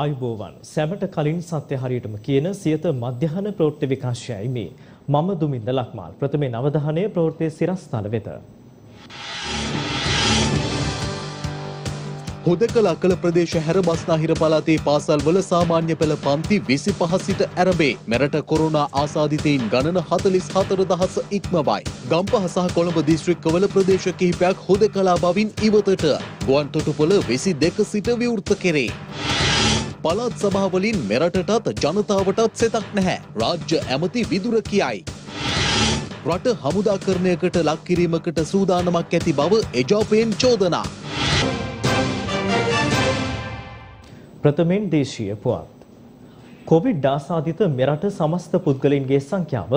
ආයුබෝවන් සැමට කලින් සත්‍ය හරියටම කියන සියත මධ්‍යහන ප්‍රවෘත්ති විකාශයයි මේ මම දුමින්ද ලක්මාල් ප්‍රථමයෙන් අවධානය ප්‍රවෘත්ති සිරස්තල වෙත හොදකල අකල ප්‍රදේශ හැර බස්නාහිර පළාතේ පාසල්වල සාමාන්‍ය පෙළ පන්ති 25 සිට ඇරඹේ මෙරට කොරෝනා ආසාදිතයින් ගණන 44000 ඉක්මවයි ගම්පහ සහ කොළඹ දිස්ත්‍රික්කවල ප්‍රදේශ කිහිපයක් හොදකලා බවින් ඉවතට ගුවන්තොටුපොළ 22 සිට විවෘත කෙරේ पलात सभा मेरटटत जनतावटत सेतक नह राज्य एमती विदुर कियाई रट हमुदा करनेयකට ලක් කිරීමකට සූදානමක් ඇති බව එජෝපෙන් චෝදනා ප්‍රථමයෙන් දේශීය පුවත් कोविड आसादित मेरठ समस्त पुद्गलिन्गे संख्याव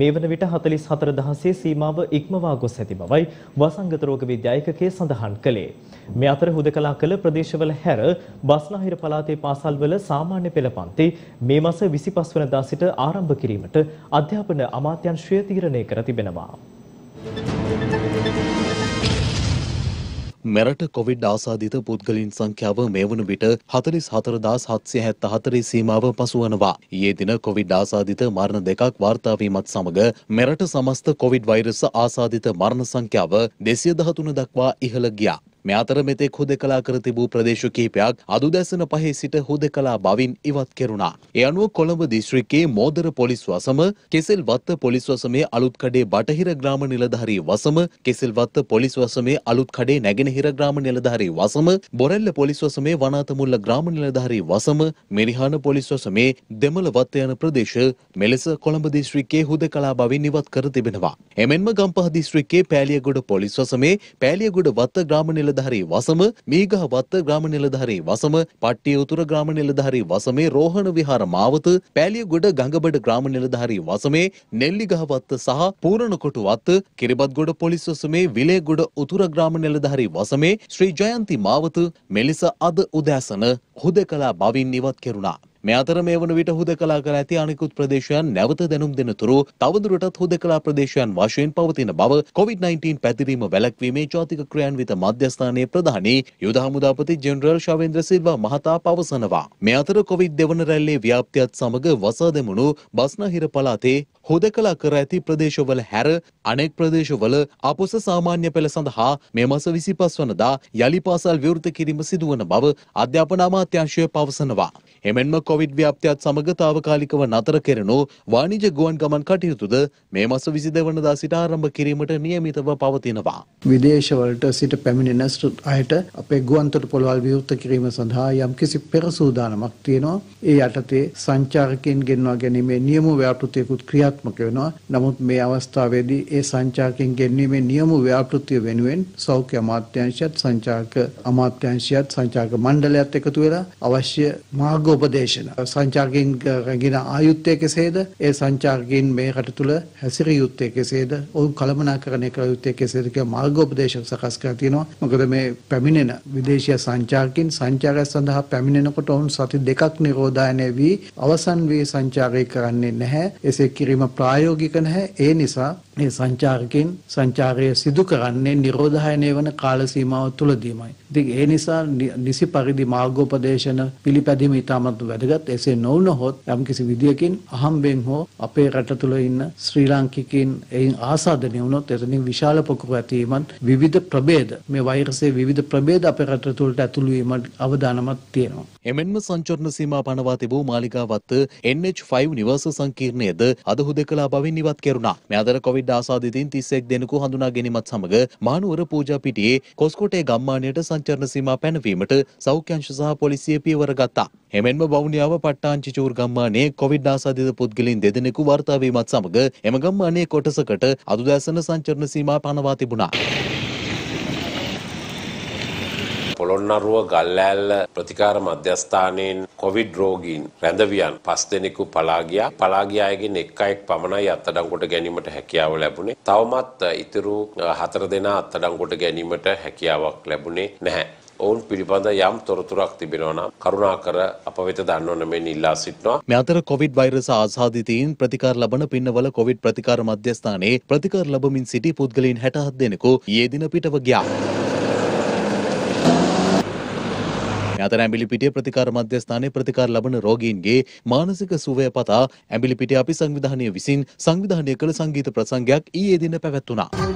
मेवन विट 44000 सीमाव इक्मवा गोस ඇති බවයි වසංගත රෝග විද්‍යායකකයේ සඳහන් කළේ මේ අතර හුදකලා කළ ප්‍රදේශවල හැර බස්නාහිර පළාතේ පාසල්වල සාමාන්‍ය පෙළ පන්ති මේ මාස 25 වෙනිදා සිට ආරම්භ කිරීමට අධ්‍යාපන අමාත්‍යාංශය තීරණය කර තිබෙනවා मेरठ कोविड आसादित पुद्गलिन संख्याव मेवन विट 44774 सीमाव पसुवनवा ईये दिन कोविड आसादित मरण දෙකක් වාර්තා වීමත් සමග मेरठ समस्त कोविड वायरस आसादित मरण संख्याव 213 දක්වා ඉහළ ගියා මේ අතර මෙතෙක් හුදකලා කර තිබූ ප්‍රදේශ කිහිපයක් අදුදැසන පහේ සිට හුදකලා බවින් ඉවත් කෙරුණා. ඒ අනුව කොළඹ දිස්ත්‍රික්කයේ මෝදර පොලිස් වසම, කෙසෙල්වත්ත පොලිස් වසමේ අලුත් කඩේ බටහිර ග්‍රාම නිලධාරී වසම, කෙසෙල්වත්ත පොලිස් වසමේ අලුත් කඩේ නැගෙනහිර ග්‍රාම නිලධාරී වසම, බොරැල්ල පොලිස් වසමේ වනාතමුල්ල ග්‍රාම නිලධාරී වසම, මිරිහාන පොලිස් වසමේ දෙමළ වත්ත යන ප්‍රදේශ මෙලෙස කොළඹ දිස්ත්‍රික්කයේ හුදකලා බවින් ඉවත් කර තිබෙනවා. එමෙන්ම ගම්පහ දිස්ත්‍රික්කයේ පෑලියගොඩ පොලිස් වසමේ පෑලියගොඩ වත්ත ග්‍රාම නිලධාරී निलधारी वसम मीघह वत्त ग्राम निलधारी वसम पट्टियोतुर ग्राम निलधारी वसमे रोहण विहार मावत पैलियगुड गंगबड ग्राम निलधारी वसमे नेल्लिगह वत्त सह पूरणकोट वत्त किरिबतगुड पोलिस वसमे विलेगुड उतुर ग्राम निलधारी वसमे श्री जयंती मावत मेलिस अद उदासन हुदेकला बाविन इवत केरुणा මේ අතර මේ වන විට හුදකලා කර ඇති අනෙකුත් ප්‍රදේශයන් නැවත දැනුම් දෙනතුරු තවදුරටත් හුදකලා ප්‍රදේශයන් වශයෙන් පවතින බව COVID-19 පැතිරීම වැළැක්වීමේ ජාතික ක්‍රියාන්විත මධ්‍යස්ථානයේ ප්‍රධානී යුද හමුදාපති ජෙනරල් ශවේන්ද්‍ර සිල්වා මහතා පවසනවා මේ අතර COVID දෙවන රැල්ලේ ව්‍යාප්තියත් සමග වසා දැමුණු බස්නාහිර පළාතේ හුදකලා කර ඇති ප්‍රදේශවල හැර අනෙක් ප්‍රදේශවල අපොස සාමාන්‍ය පෙළ සඳහා මේ මාස 25 වනදා යලි පාසල් විවෘත කිරීම සිදුවන බව අධ්‍යාපන අමාත්‍යාංශය පවසනවා එමෙන්ම කොවිඩ් ව්‍යාප්තියත් සමග තාවකාලිකව නතර කෙරෙන වාණිජ ගුවන් ගමන් කටයුතුද මේ මාස 22 වෙනිදා සිට ආරම්භ කිරීමට නියමිතව පවතිනවා. විදේශවලට සිට පැමිණෙන අයට අපේ ගුවන්තොටුපළවල් විවෘත කිරීම සඳහා යම්කිසි පෙර සූදානමක් තියෙනවා. ඒ යටතේ සංචාරකයන් ගෙන්වා ගැනීමේ නියම ව්‍යාපෘතියකුත් ක්‍රියාත්මක වෙනවා. නමුත් මේ අවස්ථාවේදී ඒ සංචාරකයන් ගෙන්වීමේ නියම ව්‍යාපෘතිය වෙනුවෙන් සෞඛ්‍ය අමාත්‍යාංශයත් සංචාරක මණ්ඩලයත් එකතු වෙලා අවශ්‍ය මාර්ගෝපදේශ සංචාරකයන් රැගෙන ආයුත්තේ කෙසේද ඒ සංචාරකයන් මේ රට තුල හැසිරිය යුත්තේ කෙසේද ඔවුන් කළමනාකරණය කළ යුත්තේ කෙසේද කියලා මාර්ගෝපදේශ සකස් කර තිනවා මොකද මේ පැමිණෙන විදේශීය සංචාරකයන් සංචාරය සඳහා පැමිණෙනකොට ඔවුන් සති දෙකක් නිරෝධායනය වී අවසන් වී සංචාරය කරන්නේ නැහැ එසේ කිරීම ප්‍රායෝගික නැහැ ඒ නිසා මේ සංචාරකයන් සංචාරය සිදු කරන්නේ නිරෝධායනය වන කාල සීමාව තුලදීමයි ඉතින් ඒ නිසා නිසි පරිදි මාර්ගෝපදේශන පිළිපැදීම ඉතාමත් වැදගත් ऐसे नौ न हो हम किसी विद्या की अहम बेंग हो अपे रट तुल श्रीलंका की आसादने उन्होंने विशाल पकुराती मन विविध प्रभेद में वायरस से विविध प्रभेद अपे रट तुल टैतुल मन अवदान मत तीनों एमएन संचरण सीमा पानवाते बो मालिका वत्त NH5 निवास संकीर्ण यद अद हुदेकला बावी निवात केरुना मैं आदर कोविड आसादित 31 दिन को हंदुना गेनिमत समग्र महानुवर पूजा पीटीए कोस्कोटे ගම්මානයට संचरण सीमा පැනවීමට සෞඛ්‍යංශ සහ පොලිසිය පියවර ගත්තා එමෙන්ම වවුනියාව පට්ටාංචිචූර් ගම්මානයේ කොවිඩ් ආසාදිත පුද්ගලයන් දෙදෙනෙකු වාර්තා වීමත් සමග එම ගම්මානයේ කොටසකට අදුදැසන සංචරණ සීමා පනවා තිබුණා. පොළොන්නරුව ගල්ලෑල්ල ප්‍රතිකාර මධ්‍යස්ථානයෙන් කොවිඩ් රෝගීන් රැඳවියන් 5 දෙනෙකු පලා ගියා. පලා ගිය අයගෙන් එක් අයෙක් පමණයි අත්අඩංගුවට ගැනීමට හැකියාව ලැබුණේ. තවමත් ඉතුරු 4 දෙනා අත්අඩංගුවට ගැනීමට හැකියාවක් ලැබුණේ නැහැ. ඔවුන් පිළිබඳ යම් තොරතුරක් තිබෙනවා නම් කරුණාකර අප වෙත දන්වන්න මෙන් ඉල්ලා සිටිනවා. මේ අතර කොවිඩ් වෛරස ආසාදිතයින් ප්‍රතිකාර ලබන පින්නවල කොවිඩ් ප්‍රතිකාර මධ්‍යස්ථානයේ ප්‍රතිකාර ලැබමින් සිටි පුද්ගලයන් 67 දෙනෙකු ඊයේ දින පිටව ගියා. ಜ್ಞಾತನ ಆಂಬಿಲಿಪಿಟಿಯ ಪ್ರತಿಕಾರ ಮಧ್ಯಸ್ಥಾನೆ ಪ್ರತಿಕಾರ ಲಬನ ರೋಗಿಯನ್ಗೆ ಮಾನಸಿಕ සුවය පතා ඇඹිලිපිටිය අපි සංවිධානය විසින් සංවිධානය කළ සංගීත ප්‍රසංගයක් ඊයේ දින පැවැත්ුණා.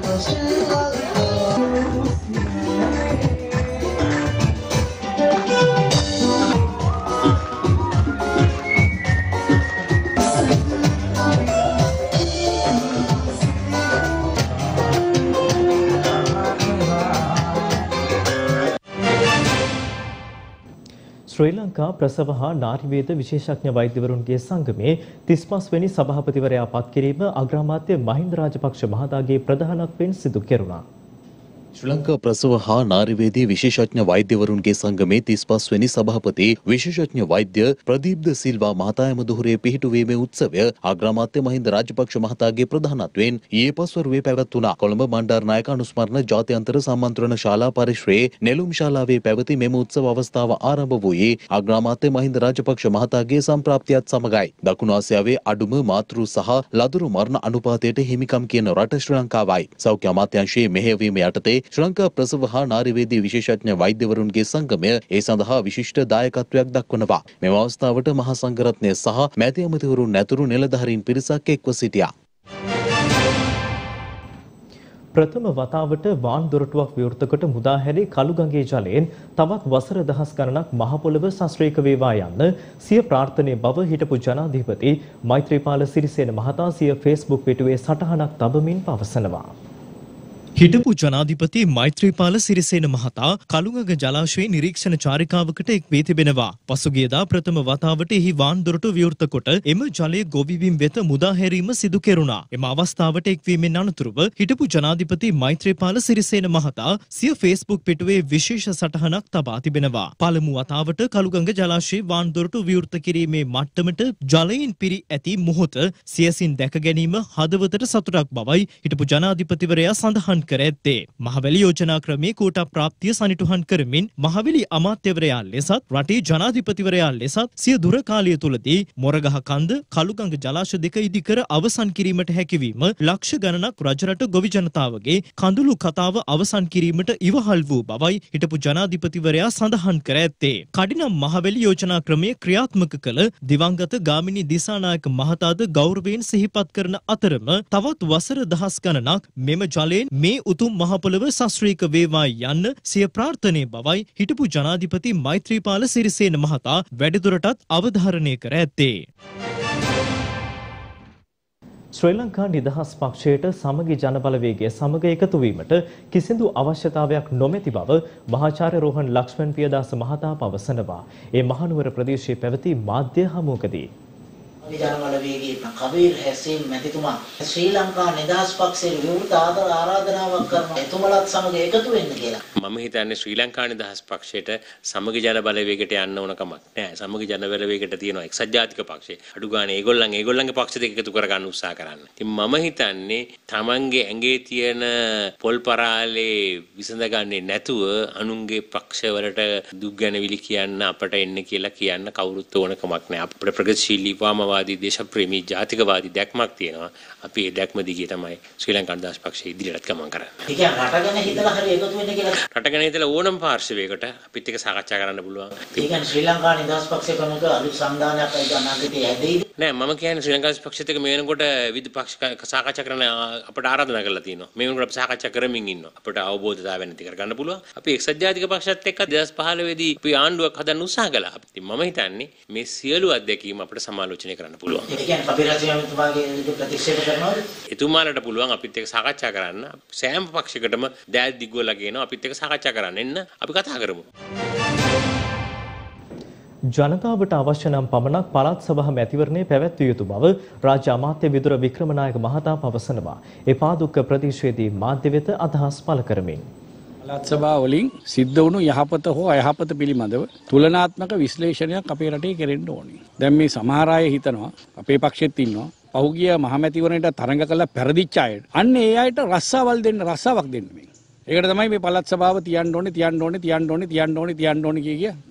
श्रीलंका प्रसव नारीवेद विशेषज्ञ वैद्यवरुणगे संगमे 35 वेनि सभापतिवरया पत् किरीम अग्रामात्य महिंद राजपक्ष महतागे प्रधानत्वයෙන් සිදු කෙරුණා. श्रीलंका प्रसव नारीवेदी विशेषज्ञ वैद्यवरुण के संघ में 35वें सभापति विशेषज्ञ वैद्य प्रदीप सिल्वा महतायम दुहरे पिहिटुवे में उत्सव अग्रामात्य महिंद राजपक्ष महतागे प्रधानत्वेन येपस्वरुवे पैवतुना कोलंब मंडार नायक अनुस्मरण जात्यांतर सामंत्रण शाला परिश्रे नेलुम शालावे पैवती मेम उत्सव अवस्थाव आरंभ हुई अग्रामात्य महिंद राजपक्ष महतागे संप्राप्तियात समगाई दक्षिण आसियावे अडुम मातृ सह लदुरु मरण अनुपातयेट हिमिकम कियन रट श्रीलंकावई सौख्य अमात्यांशये මෙහෙයවීම යටතේ श्रीलंका प्रसव नारीवेदी विशेषज्ञ वैद्यवरुणगे संगमे ए सदहा विशिष्ट दायकत्वයක් දක්වනවා. මෙම අවස්ථාවට මහා සංඝරත්නය සහ මැති ඇමතිවරුන් ඇතුළු නිලධාරීන් පිරිසක් එක්ව සිටියා. ප්‍රථම වතාවට වාන් දොරටුවක් විවෘත කොට මුදා හැරී කළුගඟේ ජලයෙන් තවත් වසර දහස් ගණනක් මහ පොළව සශ්‍රේක වේවා යන්න සිය ප්‍රාර්ථනාවේ බව හිටපු ජනාධිපති මෛත්‍රීපාල සිරිසේන මහතා සිය Facebook පිටුවේ සටහනක් තබමින් පවසනවා. हिटपु जनाधिपति मैत्रीपाल सिरिसेन महता कलुंगग जलाशय निरीक्षण चारिकावकट එක් වී තිබෙනවා. පසුගියදා ප්‍රථම වතාවට එහි වාන් දොරටු විවෘත කොට එම ජලය ගොවිවීම වෙත මුදා හැරීම සිදු කෙරුණා. එම අවස්ථාවට එක් වීමෙන් අනතුරුව හිටපු ජනාධිපති मैत्रीपाल सिरिसेन महता සිය Facebook පිටුවේ විශේෂ සටහනක් තබා තිබෙනවා. පළමු වතාවට කලුගඟ ජලාශයේ වාන් දොරටු විවෘත කිරීමේ මට්ටමට ජලයෙන් පිරි ඇති මොහොත සියසින් දැක ගැනීම හදවතට සතුටක් බවයි හිටපු ජනාධිපතිවරයා සඳහන් महावेली योजना क्रमे कोट प्राप्तिय सनिटुहन करमिन महावेली अमात्यवरया लेसत रटे जनाधिपतिवरया लेसत सिय दुर कालय तुलदी मोरगह कंद कलुगंग जलाशय දෙක ඉදිකර අවසන් කිරීමට හැකියවීම ලක්ෂ ගණනක් රජරට ගොවි ජනතාවගේ කඳුළු කතාව අවසන් කිරීමට ඉවහල් වූ බවයි හිටපු ජනාධිපතිවරයා සඳහන් කර ඇත්තේ. කඩිනම් महावेली योजना क्रमे ක්‍රියාත්මක කළ දිවංගත ගාමිණී දිසානායක මහතාද ගෞරවයෙන් සිහිපත් කරන අතරම තවත් වසර දහස් ගණනක් මෙම ජලයෙන් මේ උතුම් මහ පොළව සශ්‍රීක වේවා යන්න සිය ප්‍රාර්ථනාවේ බවයි හිටපු ජනාධිපති මෛත්‍රීපාල සිරිසේන මහතා වැඩිදුරටත් අවධාරණය කර ඇත්තේ. ශ්‍රී ලංකා නිදහස් පක්ෂයට සමගි ජනබලවේගය සමග එකතු වීමට කිසිදු අවශ්‍යතාවයක් නොමැති බව මහාචාර්ය රෝහන් ලක්ෂ්මන් පියදාස මහතා පවසනවා. ඒ මහනුවර ප්‍රදේශයේ පැවති මාධ්‍ය හමුවකදී ජනබලවේගී කවීර් හැසීන් මැතිතුමා ශ්‍රී ලංකා නිදහස් පක්ෂයේ විවෘත ආදර ආරාධනාවක් කරනවා එතුමලත් සමග එකතු වෙන්න කියලා. මම හිතන්නේ ශ්‍රී ලංකා නිදහස් පක්ෂයට සමගි ජනබලවේගයට යන්න ඕන කමක් නැහැ. සමගි ජනබලවේගයට තියෙනවා එක්සත් ජාතික පක්ෂය. අඩු ගානේ ඒගොල්ලන්ගේ පක්ෂ දෙක එකතු කරගන්න උත්සාහ කරන්න. ඉතින් මම හිතන්නේ Tamange ඇඟේ තියෙන පොල් පරාලේ විසඳගන්නේ නැතුව අනුන්ගේ පක්ෂවලට දුක් ගැනවිලි කියන්න අපට එන්න කියලා කියන්න කවුරුත් ඕන කමක් නැහැ. අපේ ප්‍රගතිශීලීවම देश प्रेमी जातिकवादी श्रीलंका मम श्रीलंका पक्ष मेन पक्ष आराधना कर ජනතාවට අවශ්‍ය නම් පමණක් පළාත් සභා මැතිවරණය පැවැත්විය යුතු බව රාජ්‍ය අමාත්‍ය විදුර වික්‍රමනායක මහතා පවසනවා. ඒ පාදුක්ක ප්‍රදේශයේදී මාධ්‍ය වෙත අදහස් පළ කරමින් පළාත් සභාවලින් සිද්ධ වුණු යහපත හෝ අයහපත පිළිබඳව තුලනාත්මක විශ්ලේෂණයක් අපේ රටේ කෙරෙන්න ඕනේ. දැන් මේ සමහර අය හිතනවා අපේ පක්ෂෙත් ඉන්නවා පහුගිය මහමැතිවරණයට තරඟ කළ පෙරදිච්ච අයට. අන්න ඒ අයට රස්සාවක් දෙන්න මේ. ඒකට තමයි මේ පළාත් සභාව තියන්න ඕනේ කිය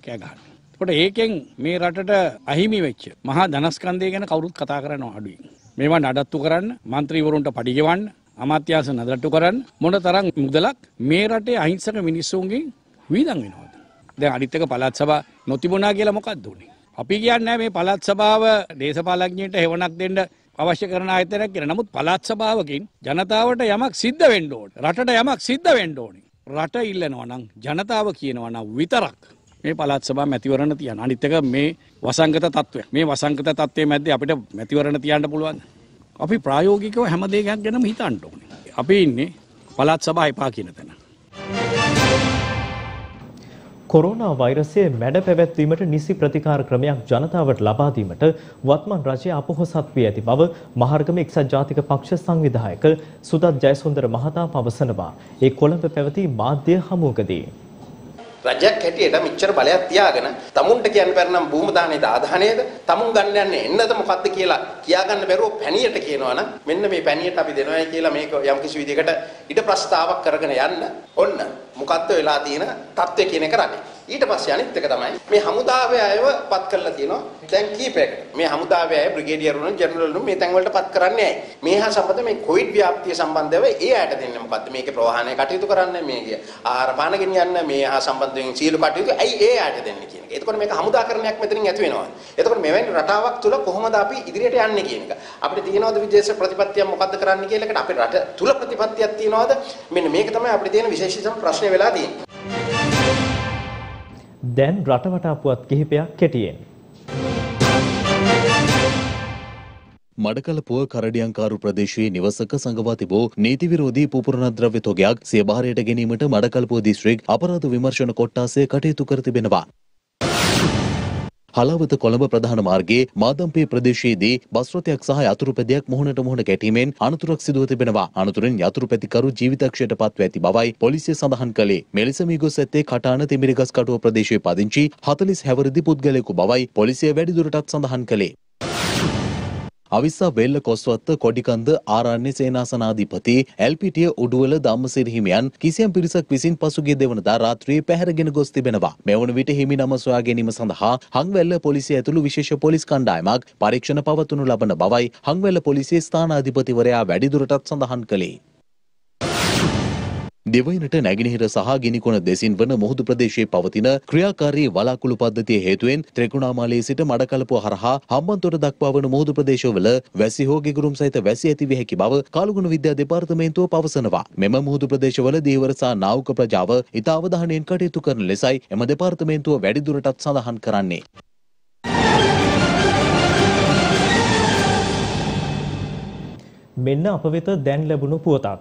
කෑ ගන්න. ඒකට ඒකෙන් මේ රටට අහිමි වෙච්ච මහා ධනස්කන්ධය ගැන කවුරුත් කතා කරනව අඩුයි. මේවා නඩත්තු කරන්න, മന്ത്രിවරුන්ට පඩි ගෙවන්න, අමාත්‍යාංශ නඩත්තු කරන්න මොන තරම් මුදලක් මේ රටේ අහිංසක මිනිස්සුන්ගෙන් වීදම් වෙනවද? දැන් අනිත් එක පළාත් සභා නොතිබුණා කියලා මොකක්ද උනේ? අපි කියන්නේ මේ පළාත් සභාව දේශපාලඥයන්ට හේවණක් දෙන්න අවශ්‍ය කරන ආයතනයක් කියලා. නමුත් පළාත් සභාවකින් ජනතාවට යමක් සිද්ධ වෙන්න ඕනේ. රටට යමක් සිද්ධ වෙන්න ඕනේ. රට ඉල්ලනවා නම් ජනතාව කියනවා නම් විතරක් මේ පළාත් සභාව මැතිවරණ තියන. අනිත් එක මේ වසංගත තත්වයක්. මේ වසංගත තත්වයේ මැද්දේ අපිට මැතිවරණ තියන්න පුළුවන්. අපි ප්‍රායෝගිකව හැම දෙයක් ගැනම හිතන්න ඕනේ. අපි ඉන්නේ පළාත් සභාව එපා කියන තැන. කොරෝනා වෛරසයේ මැඩ පැවැත්වීමට නිසි ප්‍රතිකාර ක්‍රමයක් ජනතාවට ලබා දීමට වත්මන් රජය අපොහසත් වී ඇති බව මහාර්ගම එක්සත් ජාතික පක්ෂ සංවිධායක සුදත් ජයසුන්දර මහතා පවසනවා. ඒ කොළඹ පැවති මාධ්‍ය හමුවකදී රජයක් හැටියට මෙච්චර බලයක් තියාගෙන තමුන්ට කියන්න බැරි නම් භූම දානේද ආදානේද තමුන් ගන්න යන්නේ එන්නද මොකද්ද කියලා කියාගන්න බැරුව පැණියට කියනවනම් මෙන්න මේ පැණියට අපි දෙනවයි කියලා මේක යම් කිසි විදිහකට ඊට ප්‍රස්තාවක් කරගෙන යන්න ඕන්න. මොකද්ද වෙලා තියෙන තත්ත්වය කියන එක රටේ. ඊට පස්සේ අනිත් එක තමයි මේ හමුදාවේ අයව පත් කරලා තියෙනවා දැන් කීපයකට. මේ හමුදාවේ අය බ්‍රිගේඩියර් වුණා ජෙනරල් වුණා මේ තැන් වලට පත් කරන්නේ ඇයි? මේ හා සම්බන්ධ මේ කොවිඩ් ව්‍යාප්තිය සම්බන්ධව ඒ අයට දෙන්නේ මොකද්ද? මේකේ ප්‍රවාහනය කටයුතු කරන්නේ මේකේ ආහාර පාන ගෙනියන්න මේ හා සම්බන්ධයෙන් සීළු කටයුතු ඇයි ඒ අයට දෙන්නේ කියන එක. එතකොට මේක හමුදාකරණයක් මෙතනින් ඇති වෙනවා. එතකොට මෙවැනි රටාවක් තුල කොහොමද අපි ඉදිරියට යන්නේ කියන එක. අපිට තියෙනවද විදේශ ප්‍රතිපත්තියක් මොකද්ද කරන්න කියලා එකට අපේ රට තුල ප්‍රතිපත්තියක් තියෙනවද? මෙන්න මේක තමයි අපිට තියෙන විශේෂිතම ප්‍රශ්නේ වෙලා තියෙන්නේ. දැන් රටවටා පුවත් කිහිපයක් කෙටියෙන්. මඩකලපුව කරඩියංකාරු ප්‍රදේශයේ නිවසක සංගවා තිබූ නීති විරෝධී පුපුරන ද්‍රව්‍ය තොගයක් සිය භාරයට ගැනීමට මඩකලපුව දිස්ත්‍රික් අපරාධ විමර්ශන කොට්ටාසය කටයුතු කර තිබෙනවා. හලාවත කොළඹ ප්‍රධාන මාර්ගයේ මාදම්පේ ප්‍රදේශයේදී බස් රථයක් සහ යතුරුපැදියක් මුහුණට මුහුණ ගැටීමෙන් අනතුරක් සිදුව තිබෙනවා. අනතුරෙන් යතුරුපැදිකරු ජීවිතක්ෂයට පත්ව ඇති බවයි පොලිසිය සඳහන් කළේ. මෙලෙස මිගොස් ඇත්තේ කටාන තිමිරිගස්කටුව ප්‍රදේශයේ පදිංචි 40 හැවිරිදි පුද්ගලයෙකු බවයි පොලිසිය වැඩිදුරටත් සඳහන් කළේ. අවිස්සා වෙල්ල කොස්වත්ත කොඩිකන්ද ආරාණ්‍ය සේනාසනාධිපති එල්පීටී උඩුවල ධම්මසිරි හිමියන් කිසියම් පිරිසක් විසින් පසුගිය දෙවනදා රාත්‍රියේ පැහැරගෙන ගොස් තිබෙනවා. මෙවන විට හිමි නම සොයා ගැනීම සඳහා හංවැල්ල පොලිසිය ඇතුළු විශේෂ පොලිස් කණ්ඩායමක් පරීක්ෂණ පවත්වනු ලබන බවයි හංවැල්ල පොලිසියේ ස්ථානාධිපතිවරයා වැඩිදුරටත් සඳහන් කළේ. දෙවයිනට නැගිනහිර සහ ගිනිකොන දෙසින් වන මුහුදු ප්‍රදේශයේ පවතින ක්‍රියාකාරී වලාකුළු පද්ධතිය හේතුවෙන් ත්‍රිකුණාමාලයේ සිට මඩකලපුව හරහා හම්බන්තොට දක්වා වන මුහුදු ප්‍රදේශවල වැසි හෝ ගිගුරුම් සහිත වැසි ඇති විය හැකි බව කාලගුණ විද්‍යා දෙපාර්තමේන්තුව පවසනවා. මෙම මුහුදු ප්‍රදේශවල දීවර සහ නාවික ප්‍රජාව ඉතා අවධානයෙන් කටයුතු කරන ලෙසයි එම දෙපාර්තමේන්තුව වැඩිදුරටත් සඳහන් කරන්නේ. මෙන්න අප වෙත දැන් ලැබුණු පුවතක්.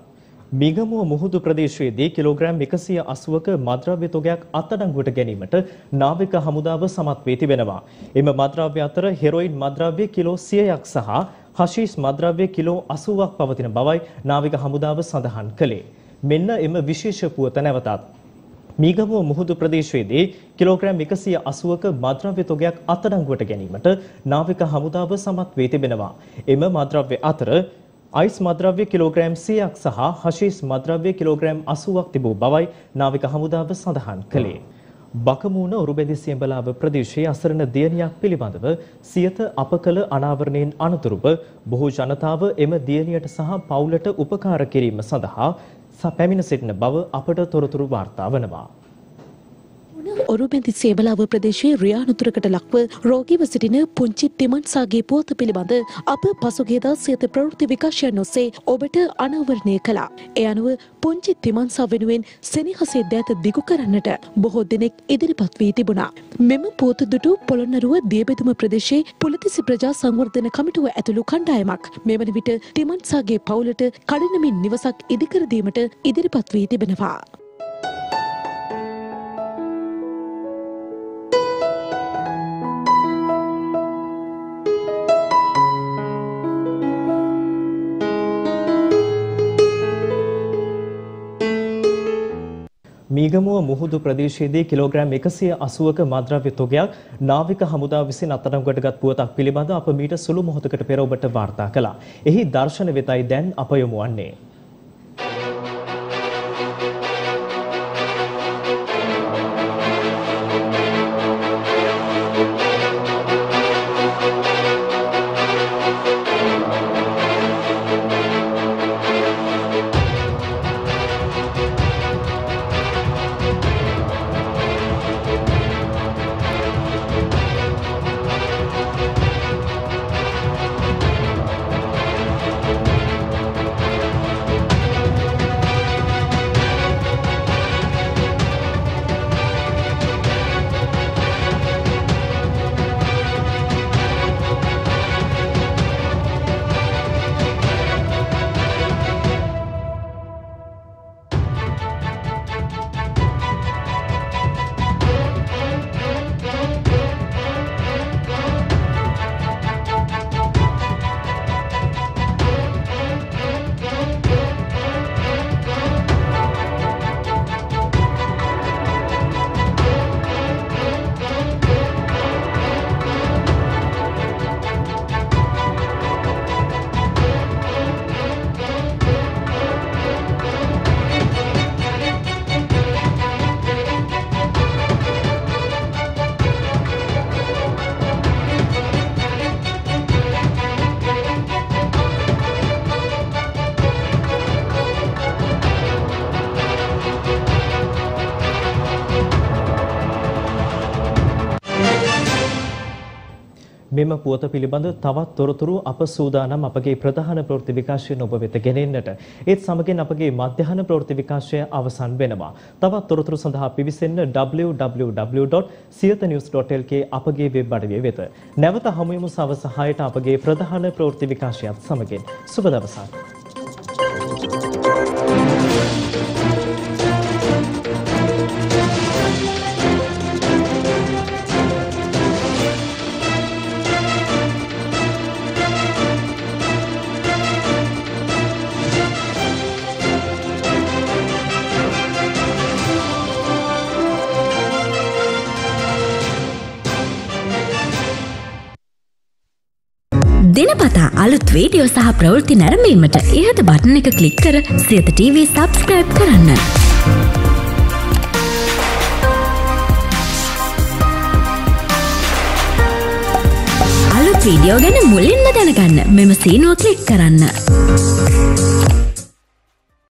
මිගමුව මුහුදු ප්‍රදේශයේදී කිලෝග්‍රෑම් 180ක මද්‍රව්‍ය තොගයක් අත්අඩංගුවට ගැනීමට නාවික හමුදාව සමත් වී තිබෙනවා. එම මද්‍රව්‍ය අතර හෙරොයින් මද්‍රව්‍ය කිලෝ 100ක් සහ හෂීෂ් මද්‍රව්‍ය කිලෝ 80ක් පවතින බවයි නාවික හමුදාව සඳහන් කළේ. මෙන්න එම විශේෂ පුවත නැවතත්. මිගමුව මුහුදු ප්‍රදේශයේදී කිලෝග්‍රෑම් 180ක මද්‍රව්‍ය තොගයක් අත්අඩංගුවට ගැනීමට නාවික හමුදාව සමත් වී තිබෙනවා. එම මද්‍රව්‍ය අතර අයිස් මද්‍රව්‍ය කිලෝග්‍රෑම් 100ක් සහ හෂීෂ් මද්‍රව්‍ය කිලෝග්‍රෑම් 80ක් තිබූ බවයි නාවික හමුදාව සඳහන් කළේ. බකමූණ උරුබෙදි සියඹලාව ප්‍රදේශයේ අසරණ දියණියක් පිළිබඳව සියත අප කළ අනාවරණයෙන් අනතුරුව බොහෝ ජනතාව එම දියණියට සහ පවුලට උපකාර කිරීම සඳහා පැමිණ සිටින බව අපට තොරතුරු වාර්තා වනවා. ඔරුබැඳි සේබලාව ප්‍රදේශයේ රියානුතුරකට ලක්ව රෝගීව සිටින පුංචි තිමන්සාගේ පුවත පිළිබඳ අප පසුගියදා සියත ප්‍රවෘත්ති විකාශයන් ඔස්සේ ඔබට අනාවරණය කළා. ඒ අනුව පුංචි තිමන්සා වෙනුවෙන් සෙනෙහසේ දෑත දිගු කරන්නට බොහෝ දෙනෙක් ඉදිරිපත් වී තිබුණා. මෙම පුවත දුටු පොළොන්නරුව දියබෙදුම ප්‍රදේශයේ පුලතිසි ප්‍රජා සංවර්ධන කමිටුව ඇතුළු කණ්ඩායමක් මෙවන විට තිමන්සාගේ පවුලට කඩිනමින් නිවසක් ඉදිකර දීමට ඉදිරිපත් වී තිබෙනවා. මීගමුව මුහුදු ප්‍රදේශයේදී කිලෝග්‍රෑම් 180ක මද්‍රව්‍ය තොගයක් නාවික හමුදාව විසින් අත්අඩංගුවටගත් පුවතක් පිළිබඳ අප මීට සුළු මොහොතකට පෙර ඔබට වාර්තා කළා. එහි දර්ශන වෙතයි දැන් අප යොමු වන්නේ. මෙම පුවත පිළිබඳ තවත් තොරතුරු අප සූදානම් අපගේ ප්‍රධාන ප්‍රවෘත්ති විකාශයෙන් ඔබ වෙත ගෙනෙන්නට. ඒත් සමගින් අපගේ මධ්‍යහන ප්‍රවෘත්ති විකාශය අවසන් වෙනවා. තවත් තොරතුරු සඳහා පිවිසෙන්න www.siyathanews.lk අපගේ වෙබ් අඩවිය වෙත. නැවත හමු වෙමු සවස් 6ට අපගේ ප්‍රධාන ප්‍රවෘත්ති විකාශයත් සමගින්. සුබ දවසක්. दिनपता अलुत वीडियो सह प्रवृत्ति नरमेट इहत बटन एक क्लिक कर सियत टीवी सब्सक्राइब करना। अलुत वीडियो गन मुलिन्म दानगन्न मेम सीनो क्लिक करना।